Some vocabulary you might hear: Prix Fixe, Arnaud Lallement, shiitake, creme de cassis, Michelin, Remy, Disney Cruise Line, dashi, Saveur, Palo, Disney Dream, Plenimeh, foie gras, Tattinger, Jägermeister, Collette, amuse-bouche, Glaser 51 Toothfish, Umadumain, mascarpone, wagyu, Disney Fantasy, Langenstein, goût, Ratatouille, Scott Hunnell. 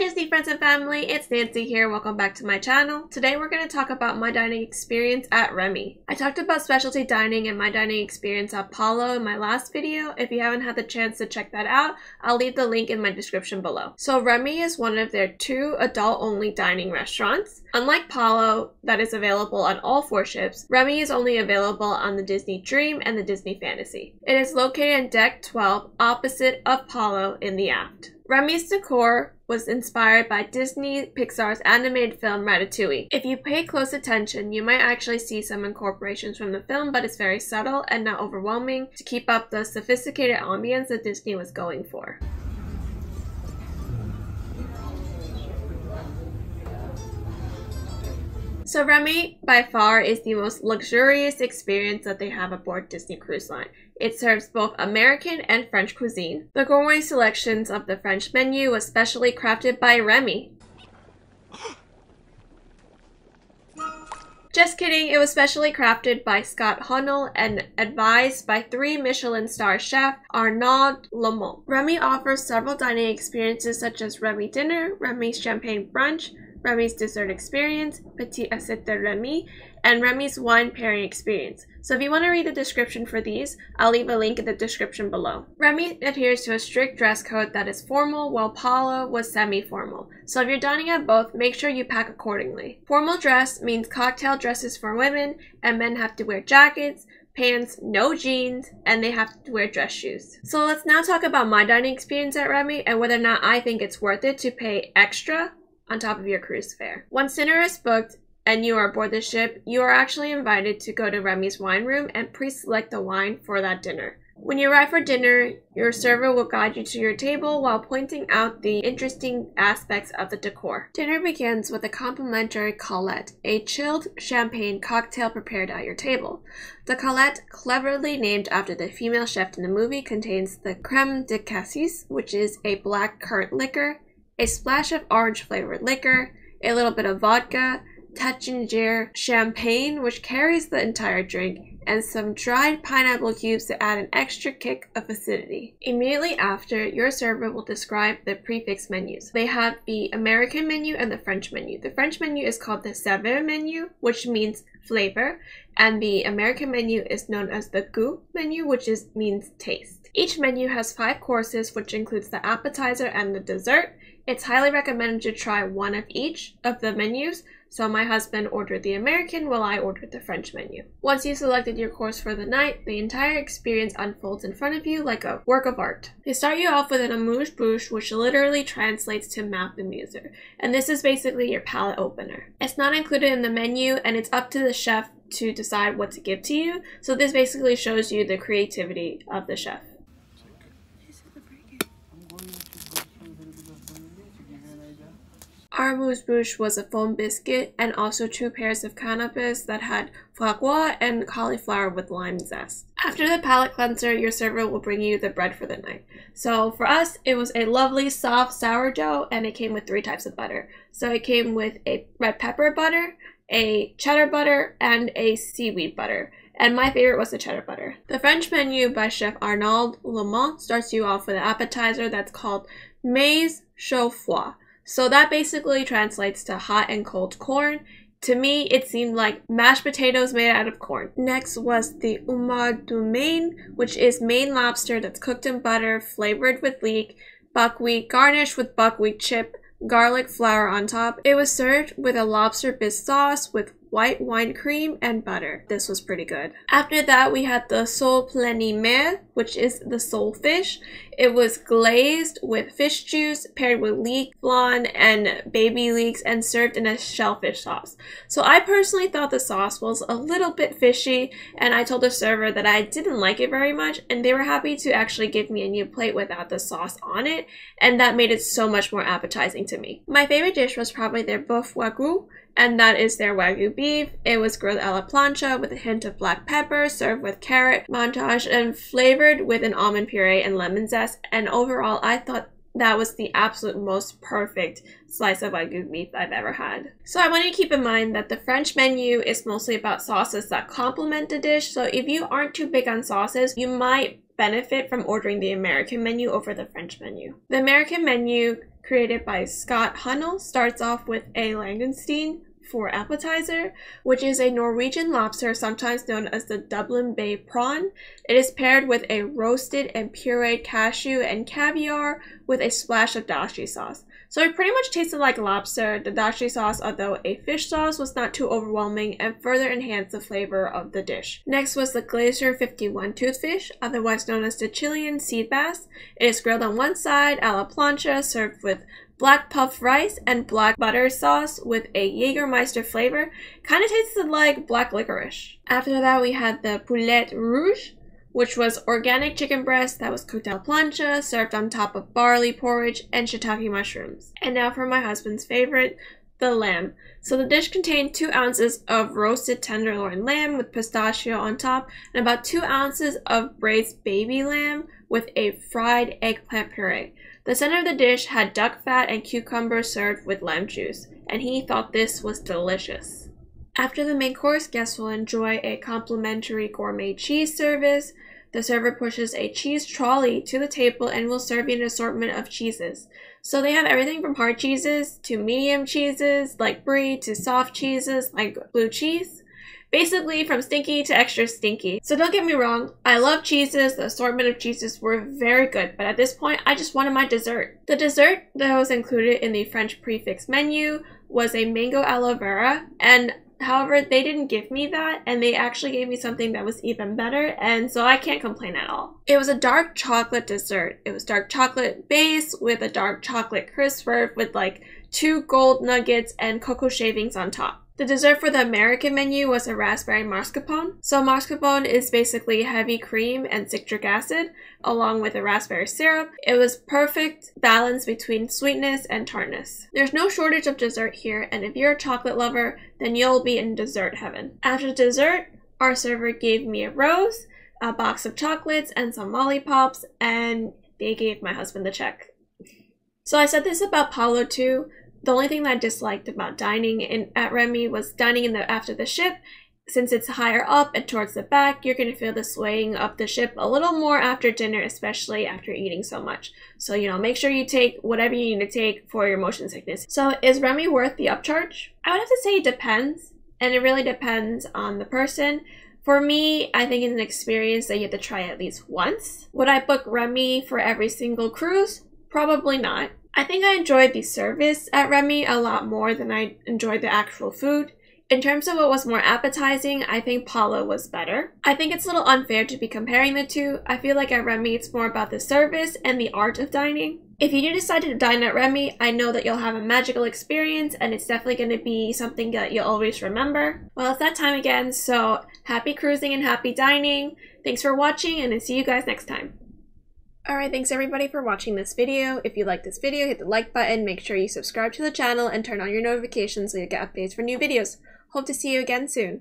Hi Disney friends and family, it's Nancy here. Welcome back to my channel. Today we're going to talk about my dining experience at Remy. I talked about specialty dining and my dining experience at Palo in my last video. If you haven't had the chance to check that out, I'll leave the link in my description below. So Remy is one of their two adult-only dining restaurants. Unlike Palo, that is available on all four ships, Remy is only available on the Disney Dream and the Disney Fantasy. It is located in Deck 12, opposite of Palo in the aft. Remy's decor was inspired by Disney Pixar's animated film Ratatouille. If you pay close attention, you might actually see some incorporations from the film, but it's very subtle and not overwhelming to keep up the sophisticated ambience that Disney was going for. So Remy, by far, is the most luxurious experience that they have aboard Disney Cruise Line. It serves both American and French cuisine. The gourmet selections of the French menu was specially crafted by Remy. Just kidding, it was specially crafted by Scott Hunnell and advised by 3 Michelin-star chef Arnaud Lallement. Remy offers several dining experiences such as Remy Dinner, Remy's Champagne Brunch, Remy's Dessert Experience, Petit Assiette Remy, and Remy's Wine Pairing Experience. So if you want to read the description for these, I'll leave a link in the description below. Remy adheres to a strict dress code that is formal, while Palo was semi-formal. So if you're dining at both, make sure you pack accordingly. Formal dress means cocktail dresses for women, and men have to wear jackets, pants, no jeans, and they have to wear dress shoes. So let's now talk about my dining experience at Remy and whether or not I think it's worth it to pay extra on top of your cruise fare. Once dinner is booked and you are aboard the ship, you are actually invited to go to Remy's wine room and pre-select the wine for that dinner. When you arrive for dinner, your server will guide you to your table while pointing out the interesting aspects of the decor. Dinner begins with a complimentary Collette, a chilled champagne cocktail prepared at your table. The Collette, cleverly named after the female chef in the movie, contains the creme de cassis, which is a black currant liquor, a splash of orange-flavored liquor, a little bit of vodka, Tattinger champagne, which carries the entire drink, and some dried pineapple cubes to add an extra kick of acidity. Immediately after, your server will describe the prefix menus. They have the American menu and the French menu. The French menu is called the Saveur menu, which means flavor, and the American menu is known as the goût menu, which means taste. Each menu has 5 courses, which includes the appetizer and the dessert. It's highly recommended to try one of each of the menus, so my husband ordered the American while I ordered the French menu. Once you selected your course for the night, the entire experience unfolds in front of you like a work of art. They start you off with an amuse-bouche, which literally translates to mouth amuser, and this is basically your palate opener. It's not included in the menu, and it's up to the chef to decide what to give to you, so this basically shows you the creativity of the chef. Our amuse-bouche was a foam biscuit and also 2 pairs of canapés that had foie gras and cauliflower with lime zest. After the palate cleanser, your server will bring you the bread for the night. So for us, it was a lovely soft sourdough, and it came with 3 types of butter. So it came with a red pepper butter, a cheddar butter, and a seaweed butter. And my favorite was the cheddar butter. The French menu by Chef Arnaud Lallement starts you off with an appetizer that's called maize chaud-froid. So that basically translates to hot and cold corn. To me, it seemed like mashed potatoes made out of corn. Next was the Umadumain, which is Maine lobster that's cooked in butter, flavored with leek, buckwheat, garnished with buckwheat chip, garlic flour on top. It was served with a lobster bisque sauce with white wine cream and butter. This was pretty good. After that, we had the Plenimeh, which is the sole fish. It was glazed with fish juice, paired with leek, flan, and baby leeks, and served in a shellfish sauce. So I personally thought the sauce was a little bit fishy, and I told the server that I didn't like it very much, and they were happy to actually give me a new plate without the sauce on it, and that made it so much more appetizing to me. My favorite dish was probably their bœuf wagyu, and that is their wagyu beef. It was grilled a la plancha with a hint of black pepper, served with carrot montage, and flavored with an almond puree and lemon zest. And overall, I thought that was the absolute most perfect slice of wagyu beef I've ever had. So I want you to keep in mind that the French menu is mostly about sauces that complement the dish. So if you aren't too big on sauces, you might benefit from ordering the American menu over the French menu. The American menu, created by Scott Hunnell, starts off with a Langenstein for appetizer, which is a Norwegian lobster, sometimes known as the Dublin Bay prawn. It is paired with a roasted and pureed cashew and caviar with a splash of dashi sauce. So it pretty much tasted like lobster. The dashi sauce, although a fish sauce, was not too overwhelming and further enhanced the flavor of the dish. Next was the Glaser 51 Toothfish, otherwise known as the Chilean sea bass. It is grilled on one side, a la plancha, served with black puff rice and black butter sauce with a Jägermeister flavor. Kind of tasted like black licorice. After that, we had the Poulet Rouge, which was organic chicken breast that was cooked à la plancha, served on top of barley porridge and shiitake mushrooms. And now for my husband's favorite, the lamb. So the dish contained 2 ounces of roasted tenderloin lamb with pistachio on top and about 2 ounces of braised baby lamb with a fried eggplant puree. The center of the dish had duck fat and cucumbers served with lamb juice, and he thought this was delicious. After the main course, guests will enjoy a complimentary gourmet cheese service. The server pushes a cheese trolley to the table and will serve you an assortment of cheeses. So they have everything from hard cheeses to medium cheeses like brie to soft cheeses like blue cheese. Basically from stinky to extra stinky. So don't get me wrong, I love cheeses, the assortment of cheeses were very good, but at this point I just wanted my dessert. The dessert that was included in the French prefix menu was a mango aloe vera, and however, they didn't give me that, and they actually gave me something that was even better, and so I can't complain at all. It was a dark chocolate dessert. It was dark chocolate base with a dark chocolate crisper with like 2 gold nuggets and cocoa shavings on top. The dessert for the American menu was a raspberry mascarpone. So mascarpone is basically heavy cream and citric acid along with a raspberry syrup. It was perfect balance between sweetness and tartness. There's no shortage of dessert here, and if you're a chocolate lover, then you'll be in dessert heaven. After dessert, our server gave me a rose, a box of chocolates, and some lollipops, and they gave my husband the check. So I said this about Palo too. The only thing that I disliked about dining at Remy was dining after the ship. Since it's higher up and towards the back, you're going to feel the swaying of the ship a little more after dinner, especially after eating so much. So, you know, make sure you take whatever you need to take for your motion sickness. So is Remy worth the upcharge? I would have to say it depends, and it really depends on the person. For me, I think it's an experience that you have to try at least once. Would I book Remy for every single cruise? Probably not. I think I enjoyed the service at Remy a lot more than I enjoyed the actual food. In terms of what was more appetizing, I think Palo was better. I think it's a little unfair to be comparing the two. I feel like at Remy it's more about the service and the art of dining. If you do decide to dine at Remy, I know that you'll have a magical experience, and it's definitely going to be something that you'll always remember. Well, it's that time again, so happy cruising and happy dining. Thanks for watching, and I'll see you guys next time. Alright, thanks everybody for watching this video. If you like this video, hit the like button, make sure you subscribe to the channel, and turn on your notifications so you get updates for new videos. Hope to see you again soon.